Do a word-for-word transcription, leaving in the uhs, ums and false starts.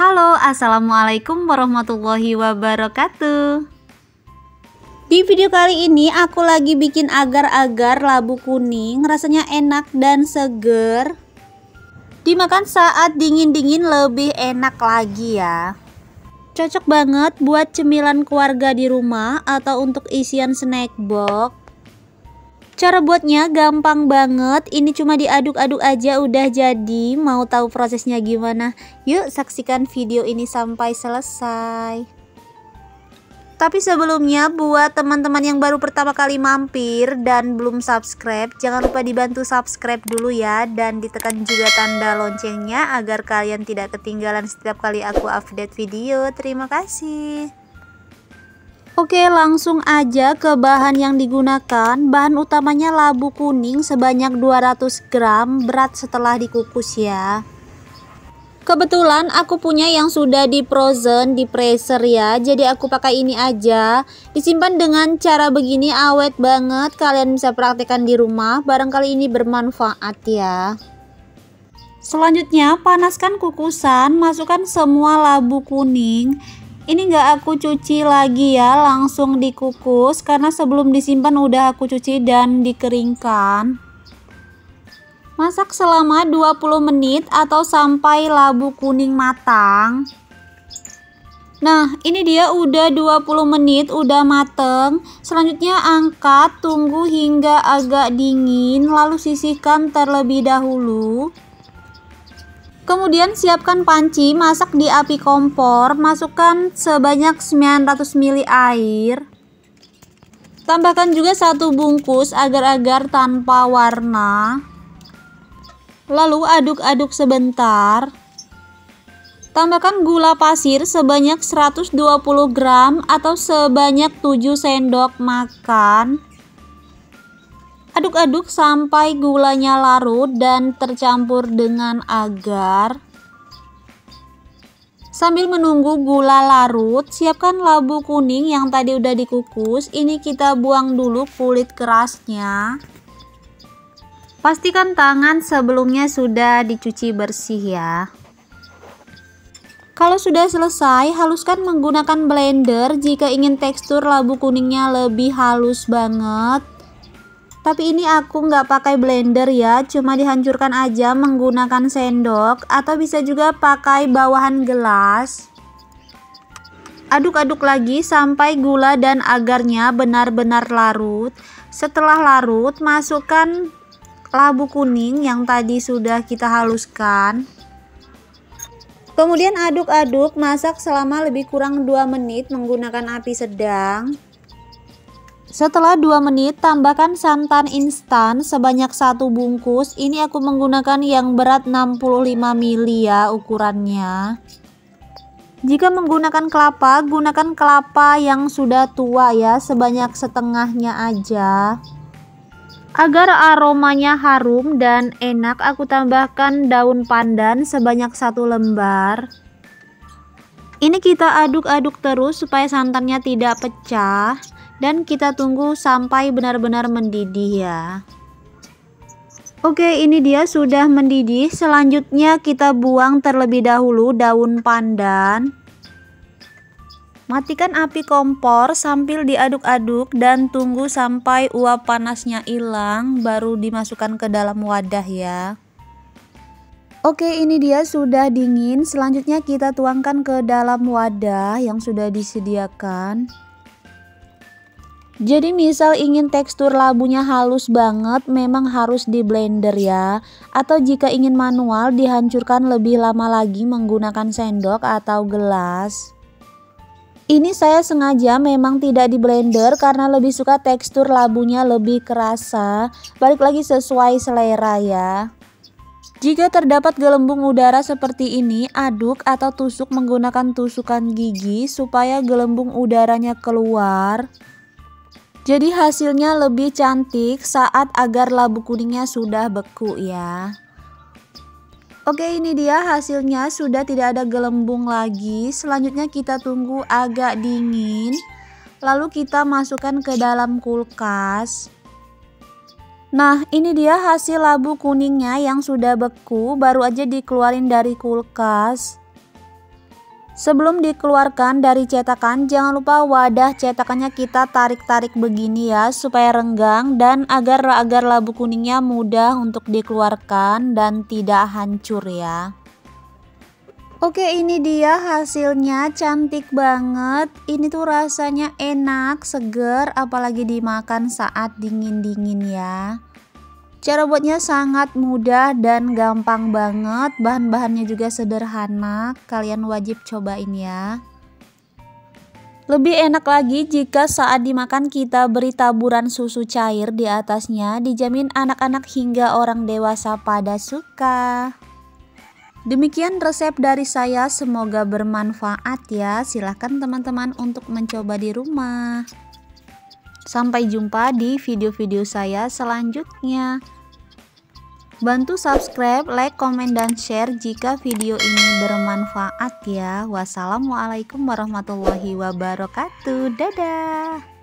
Halo, assalamualaikum warahmatullahi wabarakatuh. Di video kali ini aku lagi bikin agar-agar labu kuning. Rasanya enak dan seger. Dimakan saat dingin-dingin lebih enak lagi ya. Cocok banget buat cemilan keluarga di rumah atau untuk isian snack box. Cara buatnya gampang banget, ini cuma diaduk-aduk aja udah jadi. Mau tahu prosesnya gimana? Yuk saksikan video ini sampai selesai. Tapi sebelumnya, buat teman-teman yang baru pertama kali mampir dan belum subscribe, jangan lupa dibantu subscribe dulu ya, dan ditekan juga tanda loncengnya agar kalian tidak ketinggalan setiap kali aku update video. Terima kasih. Oke, langsung aja ke bahan yang digunakan. Bahan utamanya labu kuning sebanyak dua ratus gram, berat setelah dikukus ya. Kebetulan aku punya yang sudah di frozen, di freezer ya. Jadi aku pakai ini aja. Disimpan dengan cara begini awet banget. Kalian bisa praktekkan di rumah, barangkali ini bermanfaat ya. Selanjutnya panaskan kukusan, masukkan semua labu kuning. Ini nggak aku cuci lagi ya, langsung dikukus karena sebelum disimpan udah aku cuci dan dikeringkan. Masak selama dua puluh menit atau sampai labu kuning matang. Nah, ini dia udah dua puluh menit udah mateng. Selanjutnya angkat, tunggu hingga agak dingin lalu sisihkan terlebih dahulu. Kemudian siapkan panci, masak di api kompor, masukkan sebanyak sembilan ratus mililiter air. Tambahkan juga satu bungkus agar-agar tanpa warna. Lalu aduk-aduk sebentar. Tambahkan gula pasir sebanyak seratus dua puluh gram atau sebanyak tujuh sendok makan. Aduk-aduk sampai gulanya larut dan tercampur dengan agar. Sambil menunggu gula larut, siapkan labu kuning yang tadi udah dikukus. Ini kita buang dulu kulit kerasnya. Pastikan tangan sebelumnya sudah dicuci bersih ya. Kalau sudah selesai, haluskan menggunakan blender jika ingin tekstur labu kuningnya lebih halus banget. Tapi ini aku nggak pakai blender ya, cuma dihancurkan aja menggunakan sendok atau bisa juga pakai bawahan gelas. Aduk-aduk lagi sampai gula dan agarnya benar-benar larut. Setelah larut, masukkan labu kuning yang tadi sudah kita haluskan. Kemudian aduk-aduk, masak selama lebih kurang dua menit menggunakan api sedang. Setelah dua menit, tambahkan santan instan sebanyak satu bungkus. Ini aku menggunakan yang berat enam puluh lima mililiter ya ukurannya. Jika menggunakan kelapa, gunakan kelapa yang sudah tua ya, sebanyak setengahnya aja. Agar aromanya harum dan enak, aku tambahkan daun pandan sebanyak satu lembar. Ini kita aduk-aduk terus supaya santannya tidak pecah. Dan kita tunggu sampai benar-benar mendidih ya. Oke, ini dia sudah mendidih. Selanjutnya kita buang terlebih dahulu daun pandan. Matikan api kompor sambil diaduk-aduk dan tunggu sampai uap panasnya hilang, baru dimasukkan ke dalam wadah ya. Oke, ini dia sudah dingin. Selanjutnya kita tuangkan ke dalam wadah yang sudah disediakan. Jadi misal ingin tekstur labunya halus banget, memang harus di blender ya. Atau jika ingin manual, dihancurkan lebih lama lagi menggunakan sendok atau gelas. Ini saya sengaja memang tidak di blender karena lebih suka tekstur labunya lebih kerasa. Balik lagi sesuai selera ya. Jika terdapat gelembung udara seperti ini, aduk atau tusuk menggunakan tusukan gigi supaya gelembung udaranya keluar. Jadi hasilnya lebih cantik saat agar labu kuningnya sudah beku ya. Oke, ini dia hasilnya, sudah tidak ada gelembung lagi. Selanjutnya kita tunggu agak dingin. Lalu kita masukkan ke dalam kulkas. Nah, ini dia hasil labu kuningnya yang sudah beku, baru aja dikeluarin dari kulkas. Sebelum dikeluarkan dari cetakan, jangan lupa wadah cetakannya kita tarik-tarik begini ya, supaya renggang dan agar agar labu kuningnya mudah untuk dikeluarkan dan tidak hancur ya. Oke, ini dia hasilnya, cantik banget. Ini tuh rasanya enak, seger, apalagi dimakan saat dingin-dingin ya. Cara buatnya sangat mudah dan gampang banget, bahan-bahannya juga sederhana, kalian wajib cobain ya. Lebih enak lagi jika saat dimakan kita beri taburan susu cair di atasnya, dijamin anak-anak hingga orang dewasa pada suka. Demikian resep dari saya, semoga bermanfaat ya, silahkan teman-teman untuk mencoba di rumah. Sampai jumpa di video-video saya selanjutnya. Bantu subscribe, like, komen, dan share jika video ini bermanfaat ya. Wassalamualaikum warahmatullahi wabarakatuh. Dadah.